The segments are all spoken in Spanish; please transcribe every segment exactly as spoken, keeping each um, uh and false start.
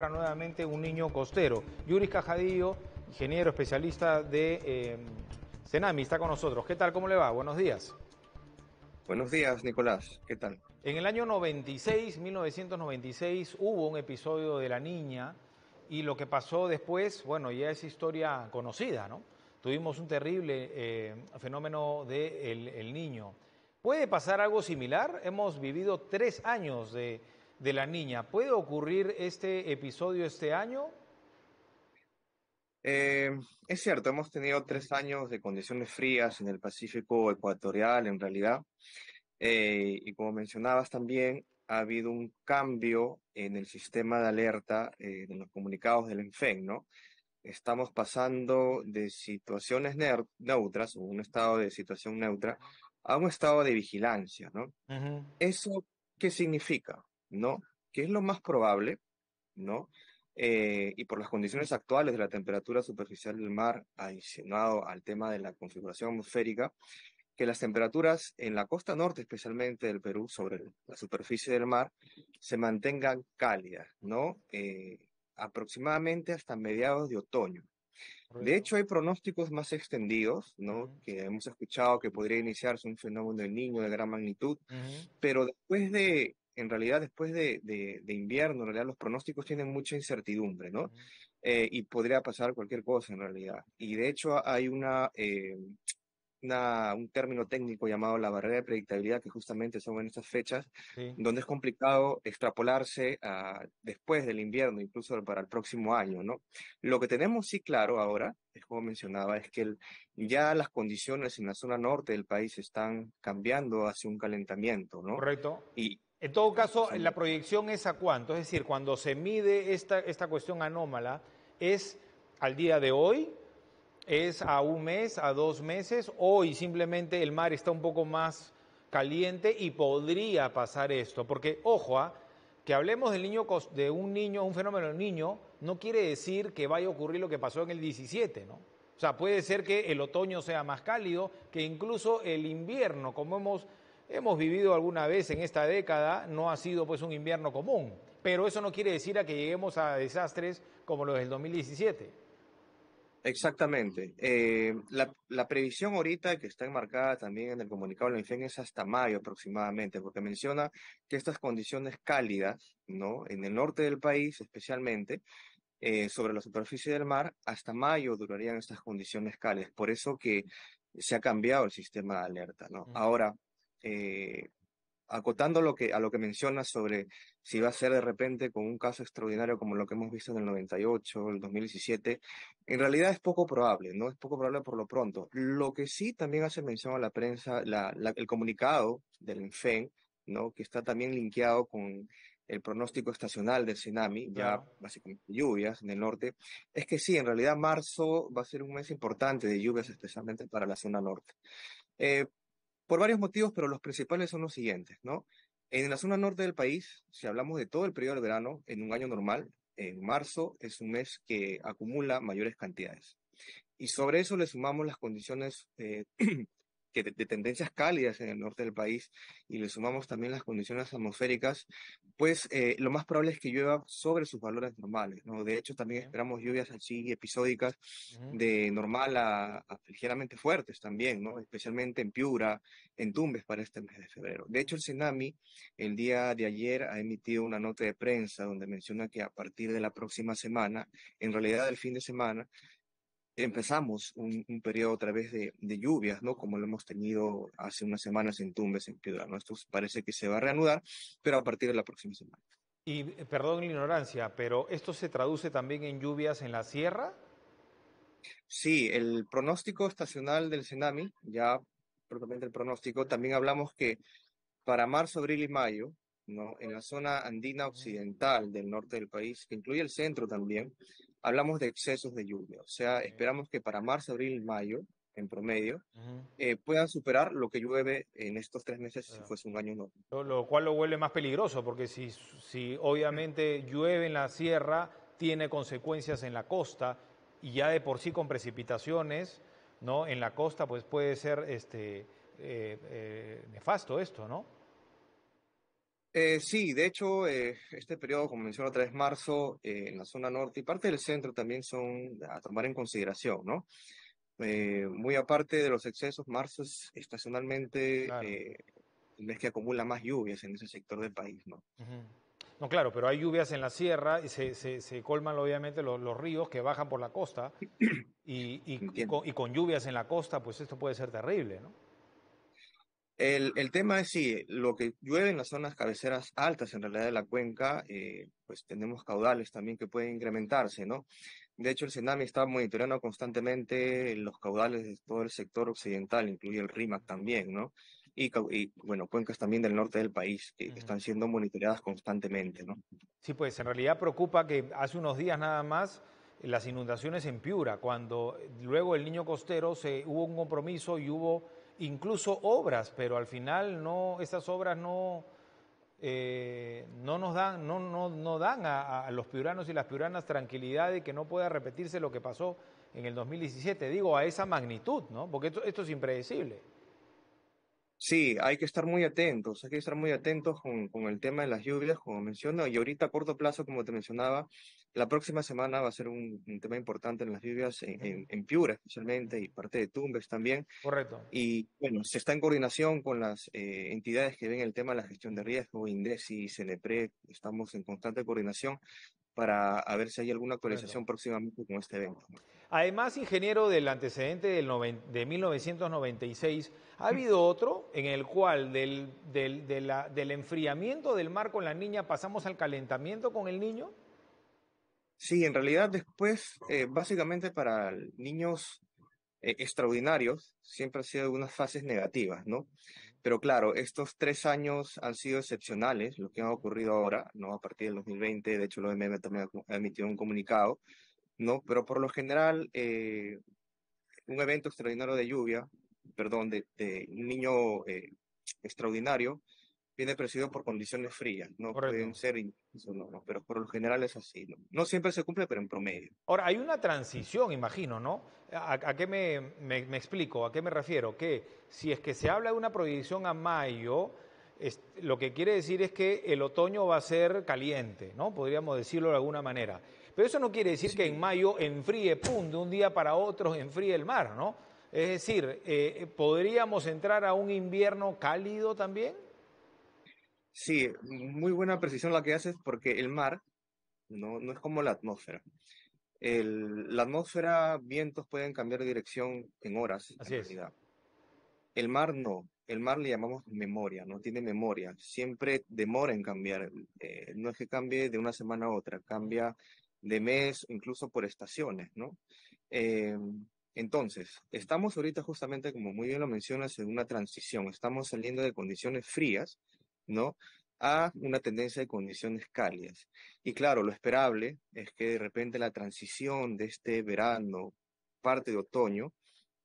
Nuevamente un niño costero. Yuri Escajadillo, ingeniero especialista de eh, SENAMHI, está con nosotros. ¿Qué tal? ¿Cómo le va? Buenos días. Buenos días, Nicolás. ¿Qué tal? En el año noventa y seis, mil novecientos noventa y seis, hubo un episodio de la niña y lo que pasó después, bueno, ya es historia conocida, ¿no? Tuvimos un terrible eh, fenómeno del el niño. ¿Puede pasar algo similar? Hemos vivido tres años de... de la niña. ¿Puede ocurrir este episodio este año? Eh, es cierto, hemos tenido tres años de condiciones frías en el Pacífico ecuatorial, en realidad. Eh, y como mencionabas también, ha habido un cambio en el sistema de alerta eh, de los comunicados del ENFEN, ¿no? Estamos pasando de situaciones neutras, o un estado de situación neutra, a un estado de vigilancia, ¿no? Uh-huh. ¿Eso qué significa? ¿No? Que es lo más probable, ¿no? Eh, y por las condiciones actuales de la temperatura superficial del mar, adicionado al tema de la configuración atmosférica, que las temperaturas en la costa norte, especialmente del Perú, sobre la superficie del mar, se mantengan cálidas, ¿no? Eh, aproximadamente hasta mediados de otoño. De hecho, hay pronósticos más extendidos, ¿no? Uh-huh. Que hemos escuchado que podría iniciarse un fenómeno del niño de gran magnitud, uh-huh. pero después de En realidad, después de, de, de invierno, en realidad los pronósticos tienen mucha incertidumbre, ¿no? Uh-huh. eh, y podría pasar cualquier cosa, en realidad. Y de hecho, hay una, eh, una, un término técnico llamado la barrera de predictabilidad, que justamente son en estas fechas, sí. donde es complicado extrapolarse a, después del invierno, incluso para el próximo año, ¿no? Lo que tenemos sí claro ahora, es como mencionaba, es que el, ya las condiciones en la zona norte del país están cambiando hacia un calentamiento, ¿no? Correcto. Y en todo caso, la proyección es a cuánto, es decir, cuando se mide esta, esta cuestión anómala, ¿es al día de hoy? ¿Es a un mes, a dos meses? Hoy simplemente el mar está un poco más caliente y podría pasar esto, porque, ojo, ¿eh? que hablemos del niño, de un niño, un fenómeno del niño, no quiere decir que vaya a ocurrir lo que pasó en el diecisiete, ¿no? O sea, puede ser que el otoño sea más cálido, que incluso el invierno, como hemos... Hemos vivido alguna vez en esta década, no ha sido pues un invierno común, pero eso no quiere decir a que lleguemos a desastres como los del dos mil diecisiete. Exactamente. Eh, la, la previsión ahorita que está enmarcada también en el comunicado de la INDECI es hasta mayo aproximadamente, porque menciona que estas condiciones cálidas, ¿no? En el norte del país especialmente, eh, sobre la superficie del mar, hasta mayo durarían estas condiciones cálidas, por eso que se ha cambiado el sistema de alerta, ¿no? Uh-huh. Ahora, Eh, acotando lo que, a lo que mencionas sobre si va a ser de repente con un caso extraordinario como lo que hemos visto en el noventa y ocho, el dos mil diecisiete, en realidad es poco probable, ¿no? Es poco probable por lo pronto. Lo que sí también hace mención a la prensa, la, la, el comunicado del ENFEN, ¿no? Que está también linkeado con el pronóstico estacional del SENAMHI, ya básicamente lluvias en el norte, es que sí, en realidad marzo va a ser un mes importante de lluvias, especialmente para la zona norte. Eh, Por varios motivos, pero los principales son los siguientes, ¿no? En la zona norte del país, si hablamos de todo el periodo del verano, en un año normal, en marzo es un mes que acumula mayores cantidades. Y sobre eso le sumamos las condiciones eh, que de, de tendencias cálidas en el norte del país y le sumamos también las condiciones atmosféricas, pues eh, lo más probable es que llueva sobre sus valores normales, ¿no? De hecho, también esperamos lluvias así episódicas de normal a, a ligeramente fuertes también, ¿no? Especialmente en Piura, en Tumbes para este mes de febrero. De hecho, el SENAMHI el día de ayer ha emitido una nota de prensa donde menciona que a partir de la próxima semana, en realidad el fin de semana, empezamos un, un periodo otra vez de, de lluvias, ¿no? Como lo hemos tenido hace unas semanas en Tumbes, en Piura, ¿no? Esto parece que se va a reanudar, pero a partir de la próxima semana. Y, perdón la ignorancia, pero ¿esto se traduce también en lluvias en la sierra? Sí, el pronóstico estacional del SENAMHI, ya propiamente el pronóstico, también hablamos que para marzo, abril y mayo, ¿no? En la zona andina occidental del norte del país, que incluye el centro también, hablamos de excesos de lluvia. O sea, esperamos que para marzo, abril y mayo, en promedio, eh, puedan superar lo que llueve en estos tres meses si fuese un año normal. Lo cual lo vuelve más peligroso, porque si, si obviamente llueve en la sierra, tiene consecuencias en la costa, y ya de por sí con precipitaciones, ¿no? En la costa pues puede ser este, eh, eh, nefasto esto, ¿no? Eh, sí, de hecho, eh, este periodo, como menciono, tres de marzo, eh, en la zona norte y parte del centro también son a tomar en consideración, ¿no? Eh, muy aparte de los excesos, marzo es estacionalmente claro. eh, el mes que acumula más lluvias en ese sector del país, ¿no? Uh-huh. No, claro, pero hay lluvias en la sierra y se, se, se colman obviamente los, los ríos que bajan por la costa y, y, y, con, y con lluvias en la costa, pues esto puede ser terrible, ¿no? El, el tema es sí, lo que llueve en las zonas cabeceras altas en realidad de la cuenca, eh, pues tenemos caudales también que pueden incrementarse, ¿no? De hecho, el SENAMHI está monitoreando constantemente los caudales de todo el sector occidental, incluye el RIMAC también, ¿no? Y, y bueno, cuencas también del norte del país que uh-huh. están siendo monitoreadas constantemente, ¿no? Sí, pues en realidad preocupa que hace unos días nada más las inundaciones en Piura, cuando luego el Niño Costero se hubo un compromiso y hubo incluso obras, pero al final no, esas obras no, eh, no nos dan, no, no, no dan a, a los piuranos y las piuranas tranquilidad de que no pueda repetirse lo que pasó en el dos mil diecisiete, digo, a esa magnitud, ¿no? Porque esto, esto es impredecible. Sí, hay que estar muy atentos, hay que estar muy atentos con, con el tema de las lluvias, como menciono, y ahorita a corto plazo, como te mencionaba, la próxima semana va a ser un, un tema importante en las lluvias, en, en, en Piura especialmente, y parte de Tumbes también. Correcto. Y bueno, se está en coordinación con las eh, entidades que ven el tema de la gestión de riesgo, INDECI, CENEPRE, estamos en constante coordinación para a ver si hay alguna actualización próximamente con este evento. Además, ingeniero, del antecedente del de mil novecientos noventa y seis, ¿ha habido otro en el cual del, del, de la, del enfriamiento del mar con la niña pasamos al calentamiento con el niño? Sí, en realidad después, eh, básicamente para niños eh, extraordinarios, siempre ha sido unas fases negativas, ¿no? Pero claro, estos tres años han sido excepcionales, lo que ha ocurrido ahora, ¿no? A partir del dos mil veinte, de hecho, la O M M también ha emitido un comunicado, ¿no? Pero por lo general, eh, un evento extraordinario de lluvia, perdón, de, de un niño eh, extraordinario, viene precedido por condiciones frías, ¿no? Correcto. Pueden ser, no, no, pero por lo general es así, ¿no? No siempre se cumple, pero en promedio. Ahora, hay una transición, imagino, ¿no? ¿A, a qué me, me, me explico? ¿A qué me refiero? Que si es que se habla de una proyección a mayo, es, lo que quiere decir es que el otoño va a ser caliente, ¿no? Podríamos decirlo de alguna manera. Pero eso no quiere decir sí. que en mayo enfríe, pum, de un día para otro enfríe el mar, ¿no? Es decir, eh, ¿podríamos entrar a un invierno cálido también? Sí, muy buena precisión la que haces porque el mar no, no es como la atmósfera. El, la atmósfera, vientos pueden cambiar de dirección en horas. Así en realidad. Es. El mar no, el mar le llamamos memoria, no tiene memoria, siempre demora en cambiar. Eh, no es que cambie de una semana a otra, cambia de mes, incluso por estaciones, ¿no? Eh, entonces, estamos ahorita justamente, como muy bien lo mencionas, en una transición, estamos saliendo de condiciones frías, ¿no? A una tendencia de condiciones cálidas. Y claro, lo esperable es que de repente la transición de este verano, parte de otoño,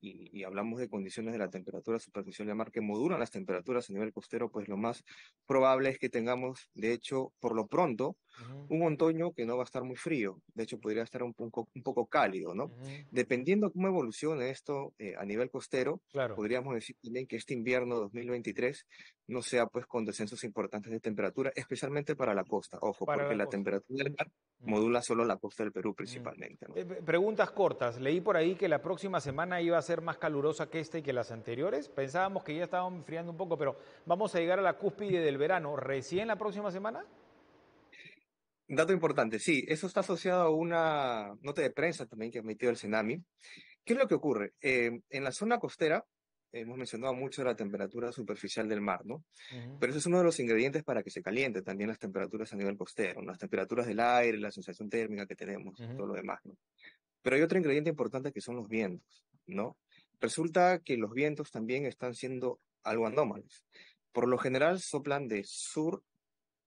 y, y hablamos de condiciones de la temperatura superficial del mar que modulan las temperaturas a nivel costero, pues lo más probable es que tengamos, de hecho, por lo pronto, uh-huh. un otoño que no va a estar muy frío, de hecho podría estar un poco, un poco cálido, ¿no? Uh-huh. Dependiendo cómo evolucione esto eh, a nivel costero, claro. podríamos decir también que este invierno dos mil veintitrés no sea pues con descensos importantes de temperatura, especialmente para la costa, ojo, para porque la, la temperatura del mar uh-huh. modula solo la costa del Perú principalmente. Uh-huh. ¿no? Eh, preguntas cortas, leí por ahí que la próxima semana iba a ser más calurosa que esta y que las anteriores, pensábamos que ya estaban enfriando un poco, pero vamos a llegar a la cúspide del verano, ¿recién la próxima semana? Dato importante, sí, eso está asociado a una nota de prensa también que ha emitido el SENAMHI. ¿Qué es lo que ocurre? Eh, en la zona costera, hemos mencionado mucho la temperatura superficial del mar, ¿no? Uh-huh. Pero eso es uno de los ingredientes para que se caliente también las temperaturas a nivel costero, ¿no? Las temperaturas del aire, la sensación térmica que tenemos, uh-huh. todo lo demás, ¿no? Pero hay otro ingrediente importante que son los vientos, ¿no? Resulta que los vientos también están siendo algo anómalos. Por lo general soplan de sur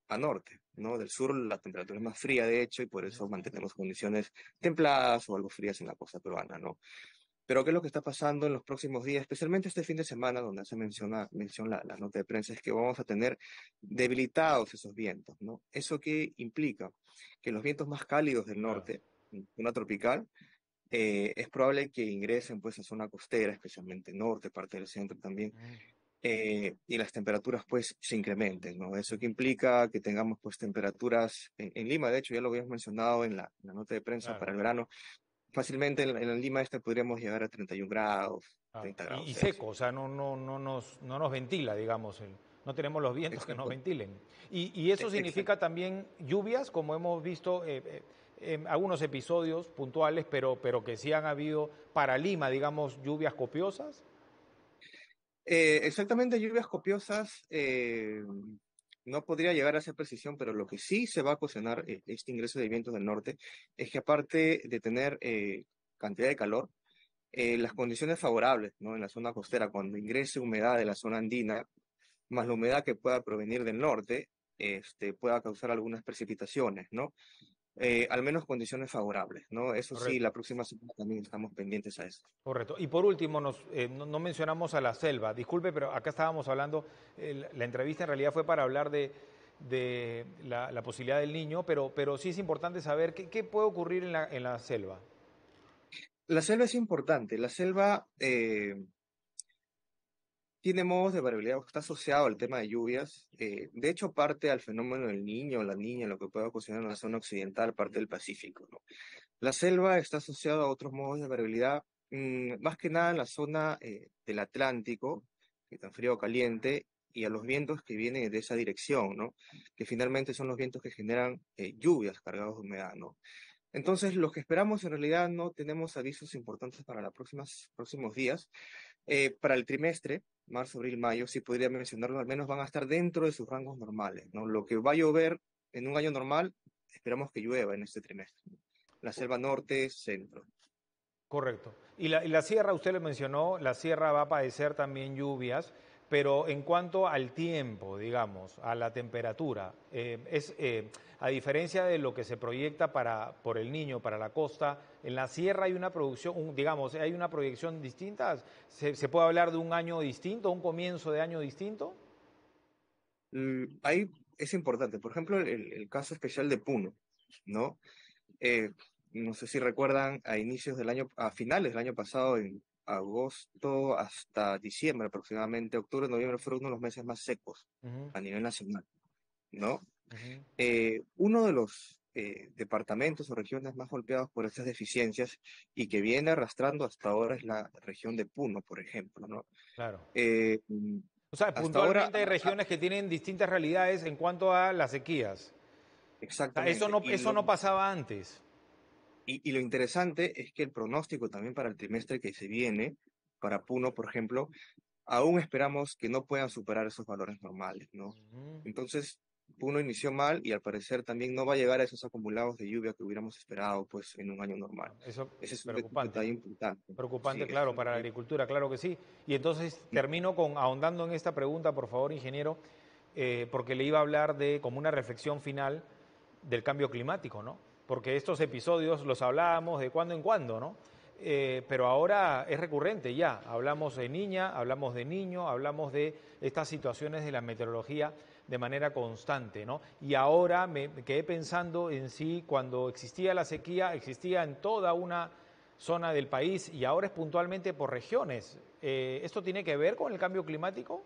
a norte, ¿no? Del sur la temperatura es más fría, de hecho, y por eso mantenemos condiciones templadas o algo frías en la costa peruana, ¿no? Pero ¿qué es lo que está pasando en los próximos días? Especialmente este fin de semana, donde se menciona, menciona la nota de prensa, es que vamos a tener debilitados esos vientos, ¿no? ¿Eso qué implica? Que los vientos más cálidos del norte, una tropical, eh, es probable que ingresen pues a zona costera, especialmente norte, parte del centro también, eh, y las temperaturas pues se incrementen, ¿no? Eso que implica que tengamos pues temperaturas en, en Lima, de hecho ya lo habíamos mencionado en la, en la nota de prensa, claro, para el verano, fácilmente en, en Lima este podríamos llegar a treinta y un grados, ah, treinta grados. Y, y seco, o sea, no, no, no, nos, no nos ventila, digamos, el, no tenemos los vientos exacto que nos ventilen. Y, y eso significa exacto también lluvias, como hemos visto eh, eh, en algunos episodios puntuales, pero, pero que sí han habido para Lima, digamos, lluvias copiosas. Eh, exactamente, lluvias copiosas, eh, no podría llegar a esa precisión, pero lo que sí se va a ocasionar eh, este ingreso de vientos del norte es que aparte de tener eh, cantidad de calor, eh, las condiciones favorables, ¿no?, en la zona costera, cuando ingrese humedad de la zona andina, más la humedad que pueda provenir del norte, este, pueda causar algunas precipitaciones, ¿no? Eh, al menos condiciones favorables, ¿no? Eso correcto sí, la próxima semana también estamos pendientes a eso. Correcto. Y por último, nos, eh, no, no mencionamos a la selva. Disculpe, pero acá estábamos hablando, eh, la entrevista en realidad fue para hablar de, de la, la posibilidad del niño, pero, pero sí es importante saber qué, qué puede ocurrir en la, en la selva. La selva es importante. La selva eh, tiene modos de variabilidad, está asociado al tema de lluvias, eh, de hecho parte al fenómeno del niño o la niña, lo que puede ocasionar en la zona occidental, parte del Pacífico, ¿no? La selva está asociada a otros modos de variabilidad, mmm, más que nada en la zona eh, del Atlántico, que tan frío o caliente, y a los vientos que vienen de esa dirección, ¿no?, que finalmente son los vientos que generan eh, lluvias cargados de humedad, ¿no? Entonces, lo que esperamos en realidad no tenemos avisos importantes para los próximos días. Eh, para el trimestre, marzo, abril, mayo, si podría mencionarlo, al menos van a estar dentro de sus rangos normales, ¿no? Lo que va a llover en un año normal, esperamos que llueva en este trimestre. La selva norte, centro. Correcto. Y la, y la sierra, usted lo mencionó, la sierra va a padecer también lluvias, pero en cuanto al tiempo, digamos, a la temperatura, eh, es, eh, a diferencia de lo que se proyecta para, por el niño, para la costa, en la sierra hay una producción, un, digamos, hay una proyección distinta, ¿Se, ¿se puede hablar de un año distinto, un comienzo de año distinto? Mm, ahí es importante, por ejemplo, el, el caso especial de Puno, ¿no? Eh, no sé si recuerdan, a inicios del año, a finales del año pasado, en agosto hasta diciembre aproximadamente, octubre, noviembre, fue uno de los meses más secos uh-huh a nivel nacional, ¿no? Uh-huh. Eh, uno de los eh, departamentos o regiones más golpeados por estas deficiencias y que viene arrastrando hasta ahora es la región de Puno, por ejemplo, ¿no? Claro. Eh, o sea, puntualmente ahora, hay regiones a, que tienen distintas realidades en cuanto a las sequías. Exactamente. O sea, eso no, eso lo, no pasaba antes. Y, y lo interesante es que el pronóstico también para el trimestre que se viene, para Puno, por ejemplo, aún esperamos que no puedan superar esos valores normales, ¿no? Uh-huh. Entonces, Puno inició mal y al parecer también no va a llegar a esos acumulados de lluvia que hubiéramos esperado pues, en un año normal. Eso Ese es preocupante. Un detalle importante. Preocupante, sí, claro, para la agricultura, claro que sí. Y entonces termino con ahondando en esta pregunta, por favor, ingeniero, eh, porque le iba a hablar de como una reflexión final del cambio climático, ¿no? Porque estos episodios los hablábamos de cuando en cuando, ¿no? Eh, pero ahora es recurrente ya, hablamos de niña, hablamos de niño, hablamos de estas situaciones de la meteorología de manera constante, ¿no? Y ahora me quedé pensando en sí, cuando existía la sequía, existía en toda una zona del país y ahora es puntualmente por regiones. Eh, ¿esto tiene que ver con el cambio climático?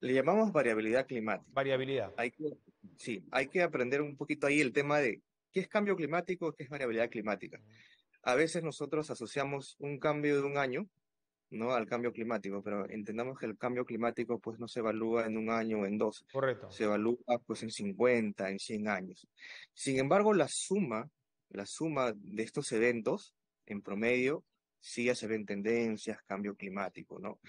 Le llamamos variabilidad climática. Variabilidad. Hay que, sí, hay que aprender un poquito ahí el tema de ¿qué es cambio climático? ¿Qué es variabilidad climática? A veces nosotros asociamos un cambio de un año, ¿no?, al cambio climático, pero entendamos que el cambio climático pues, no se evalúa en un año o en dos. Correcto. Se evalúa pues, en cincuenta, en cien años. Sin embargo, la suma, la suma de estos eventos, en promedio, sí ya se ven tendencias, cambio climático, ¿no?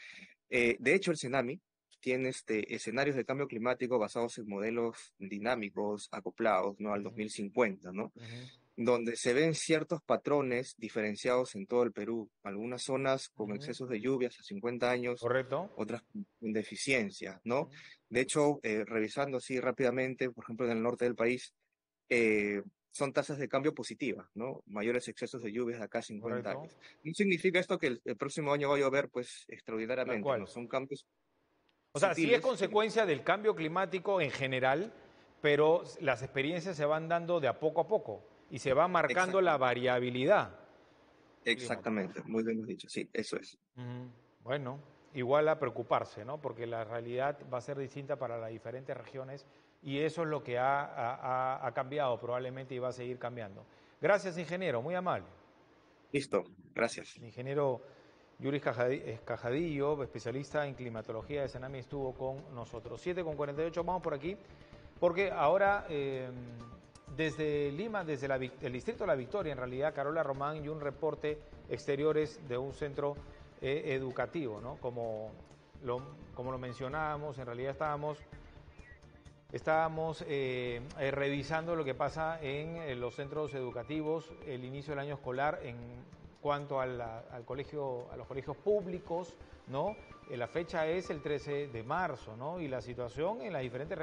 Eh, de hecho, el SENAMHI tiene este, escenarios de cambio climático basados en modelos dinámicos acoplados, ¿no?, al dos mil cincuenta, ¿no? Uh-huh. Donde se ven ciertos patrones diferenciados en todo el Perú. Algunas zonas con uh-huh excesos de lluvias a cincuenta años, correcto, otras con deficiencias, ¿no? Uh-huh. De hecho, eh, revisando así rápidamente, por ejemplo, en el norte del país, eh, son tasas de cambio positivas, ¿no? Mayores excesos de lluvias de acá a cincuenta correcto años. No significa esto que el, el próximo año va a llover, pues, extraordinariamente, ¿no? Son cambios... O sea, sí es consecuencia del cambio climático en general, pero las experiencias se van dando de a poco a poco y se va marcando la variabilidad. Exactamente, muy bien dicho, sí, eso es. Uh-huh. Bueno, igual a preocuparse, ¿no? Porque la realidad va a ser distinta para las diferentes regiones y eso es lo que ha, ha, ha cambiado probablemente y va a seguir cambiando. Gracias, ingeniero, muy amable. Listo, gracias. El ingeniero Yuri Escajadillo, especialista en climatología de SENAMHI, estuvo con nosotros. siete con cuarenta y ocho, vamos por aquí, porque ahora eh, desde Lima, desde la, el distrito de La Victoria, en realidad, Carola Román y un reporte exteriores de un centro eh, educativo, ¿no? Como lo, como lo mencionábamos, en realidad estábamos... Estábamos eh, eh, revisando lo que pasa en, en los centros educativos, el inicio del año escolar en cuanto a, la, al colegio, a los colegios públicos, ¿no? Eh, la fecha es el trece de marzo, ¿no? Y la situación en las diferentes